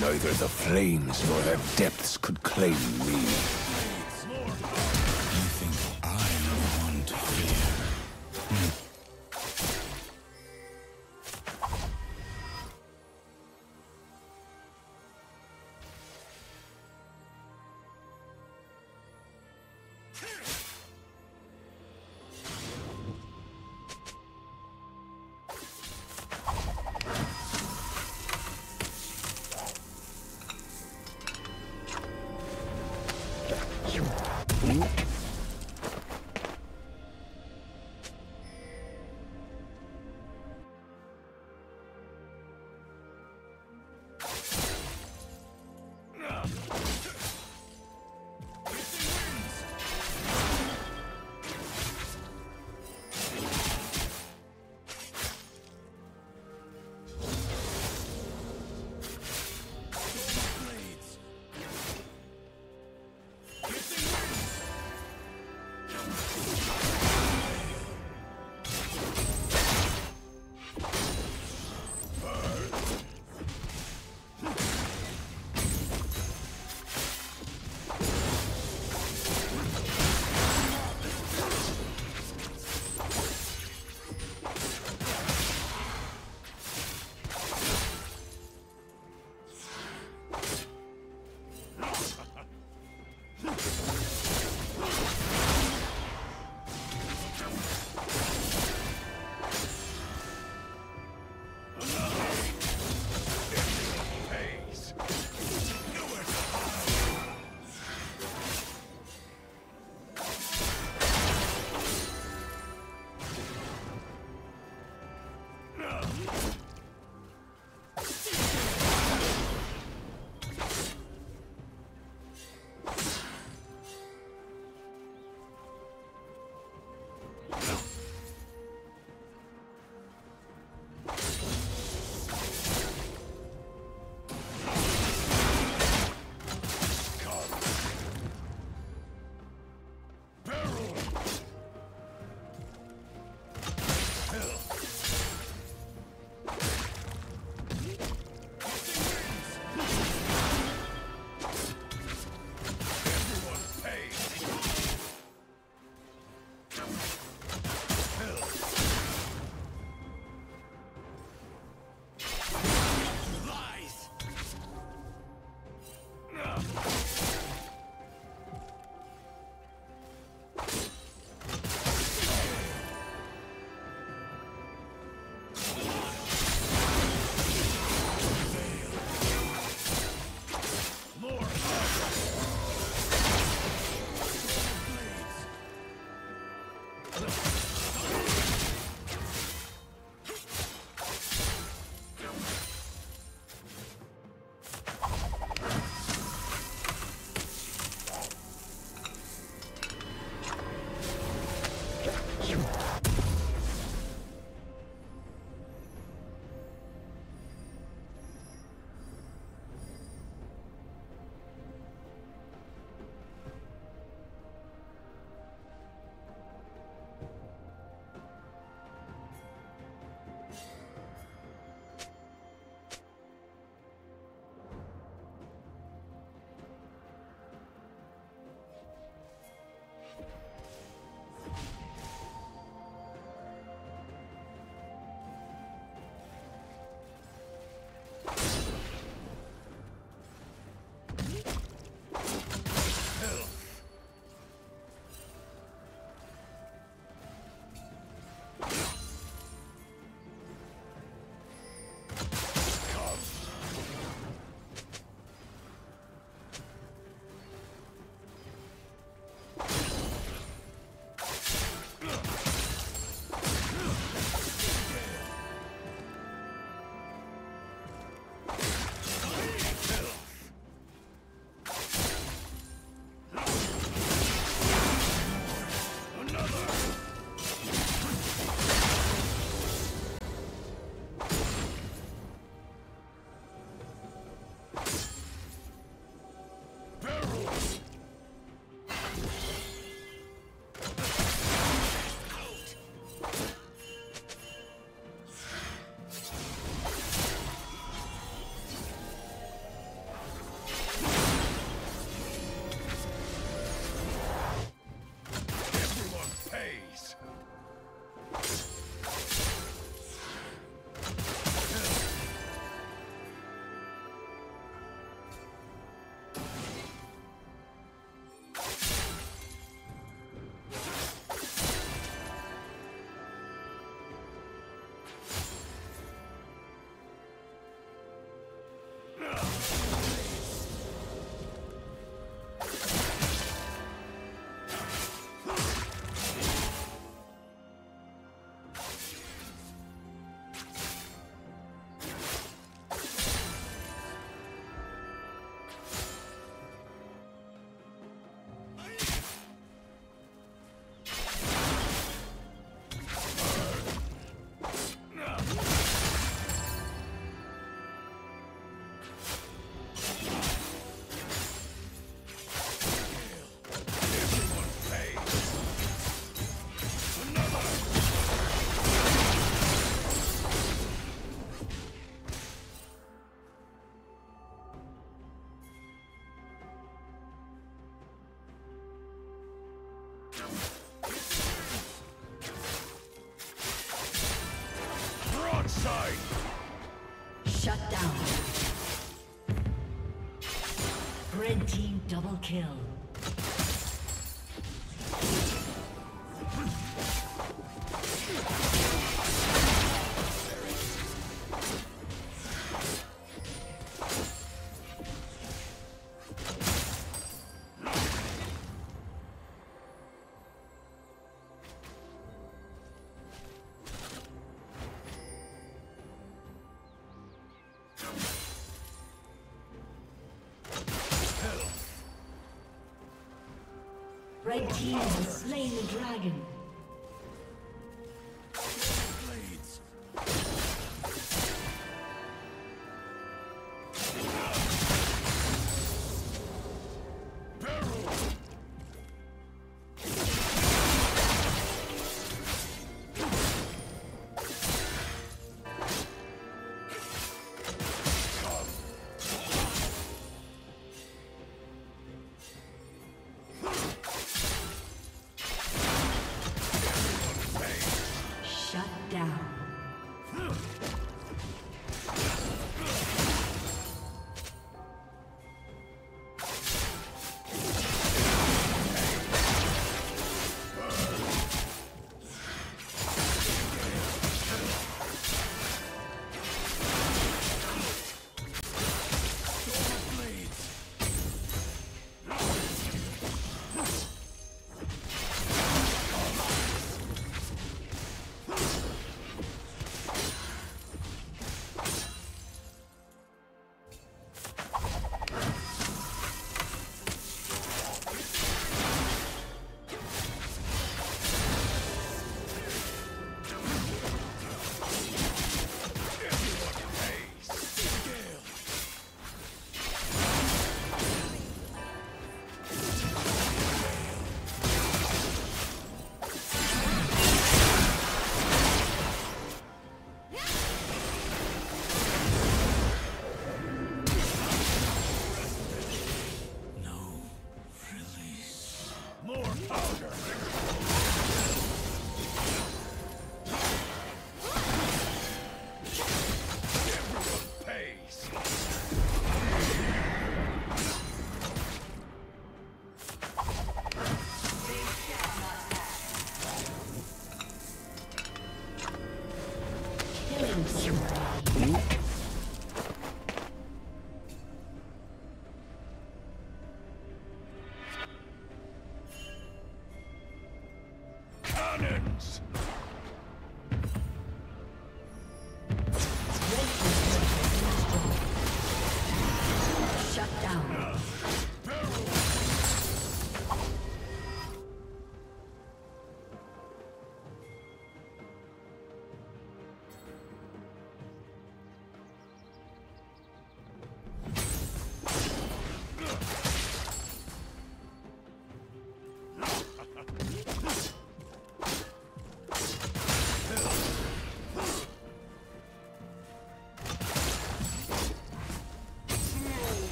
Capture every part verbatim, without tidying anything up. Neither the flames nor their depths could claim me. You think I'm the one to fear? Shut down. Red team double kill. Red team has slain the dragon.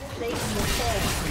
Turret plate will fall.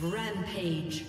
Rampage.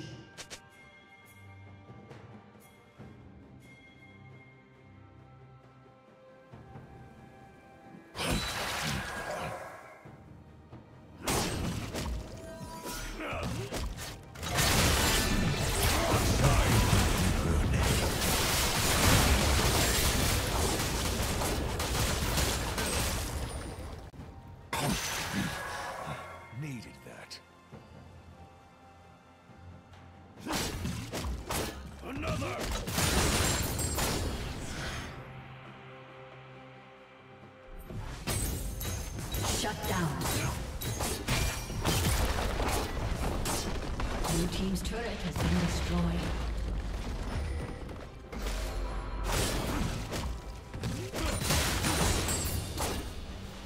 Shut down. Blue team's turret has been destroyed.